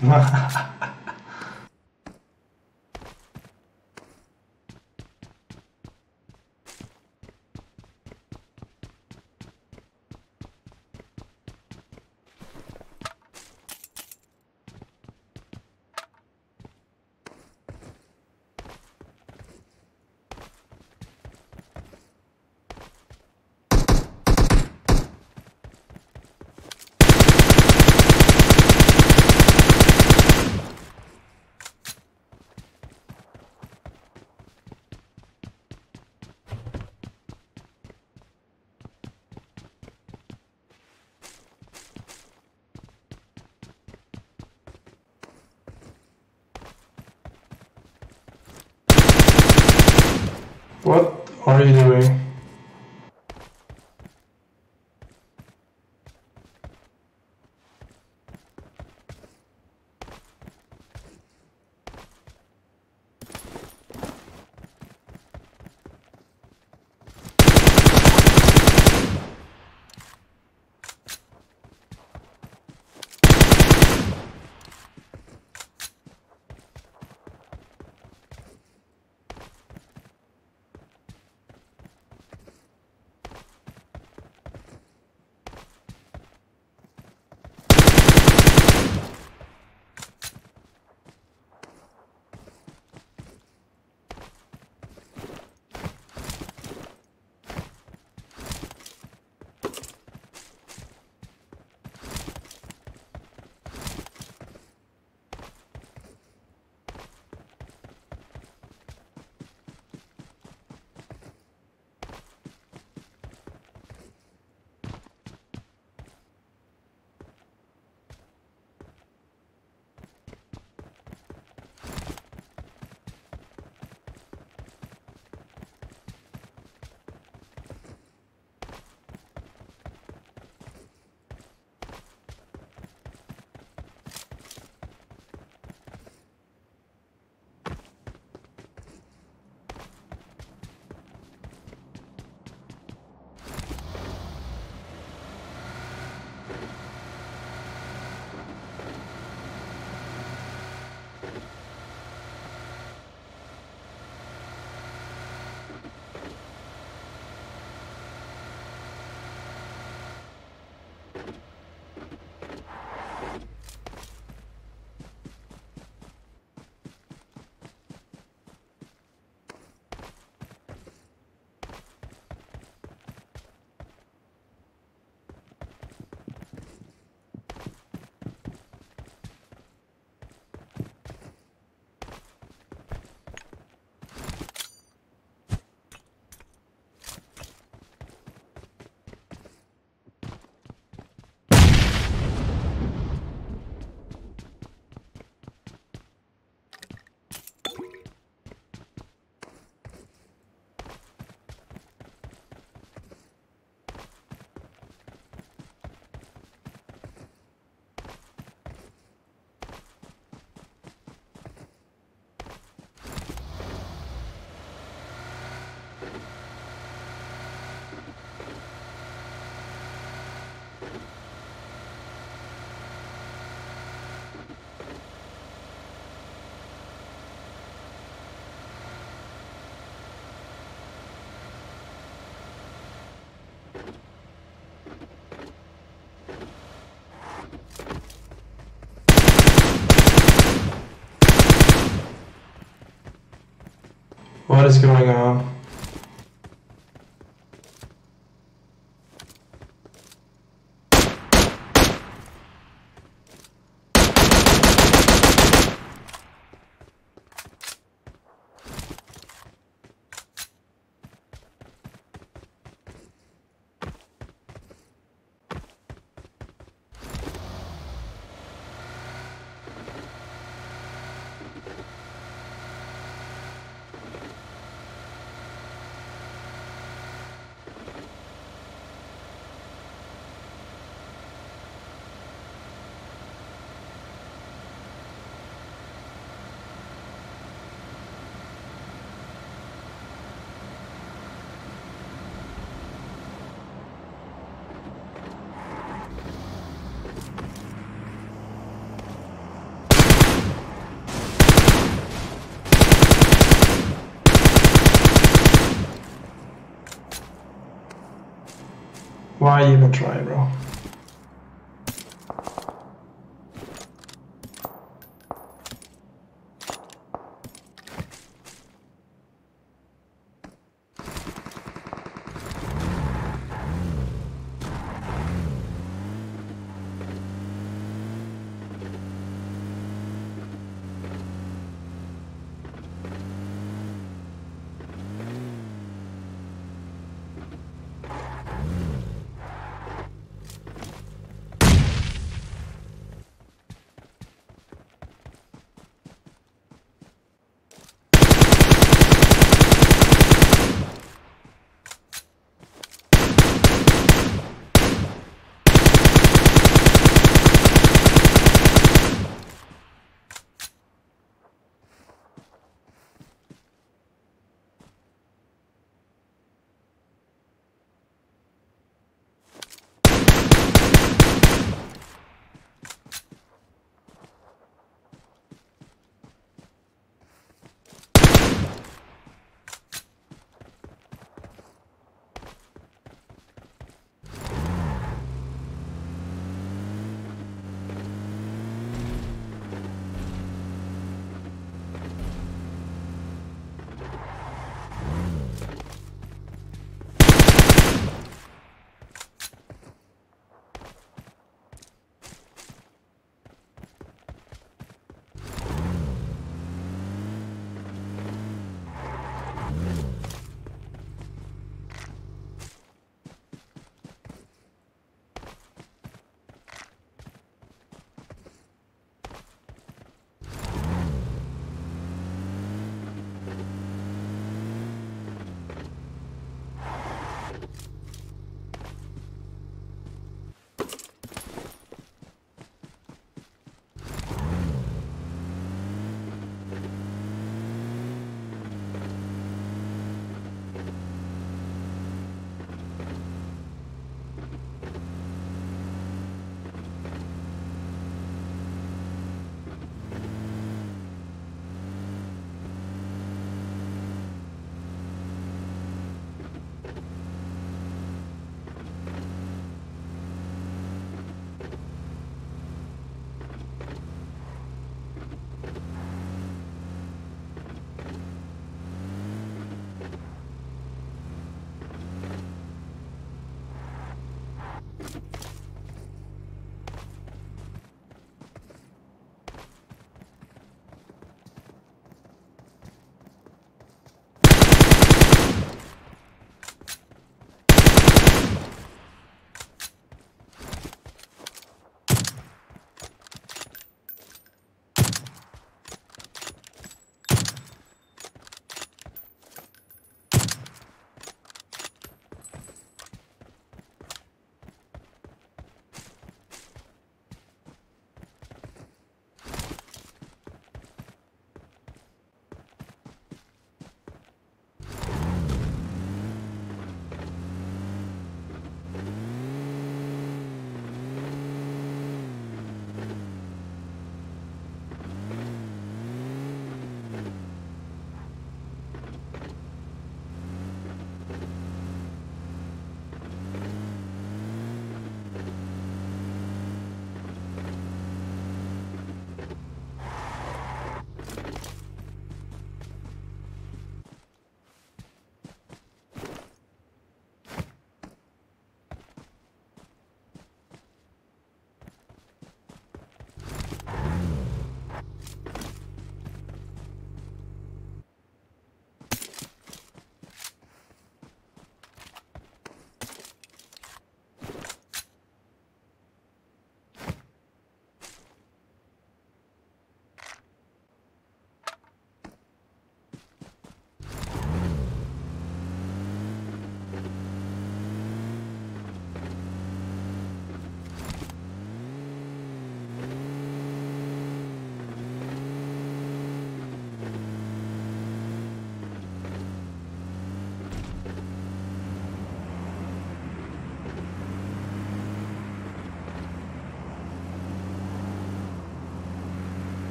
What are you doing? What is going on? Why even try, bro?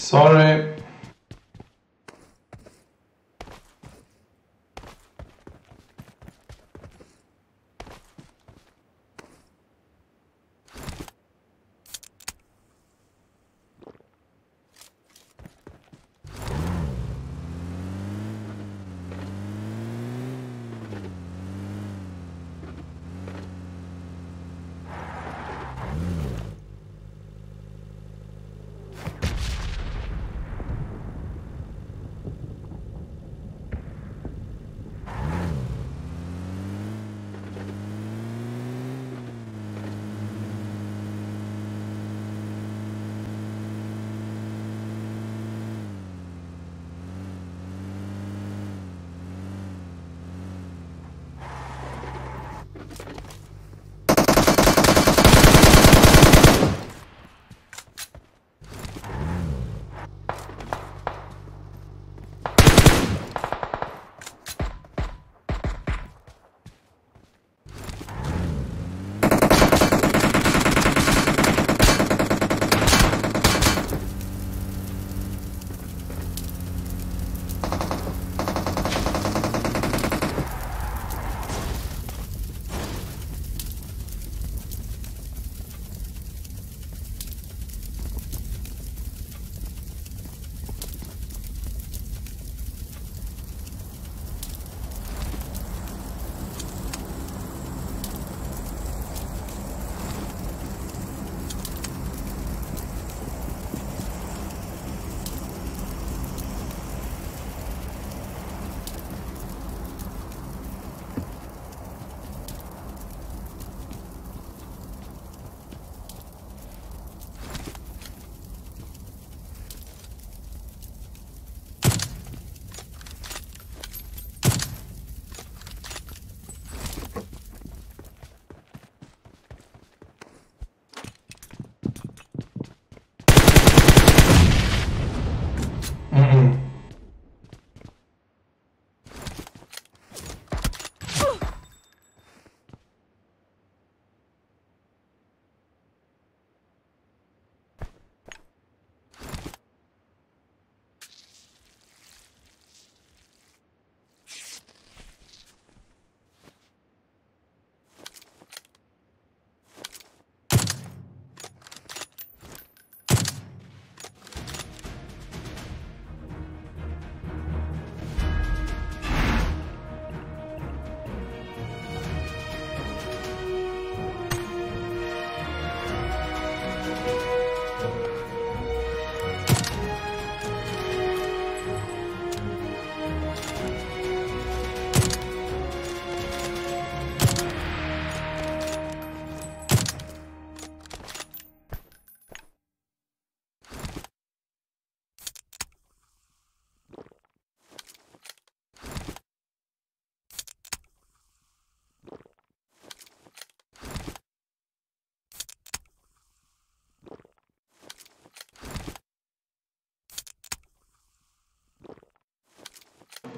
Sorry.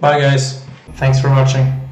Bye guys, thanks for watching.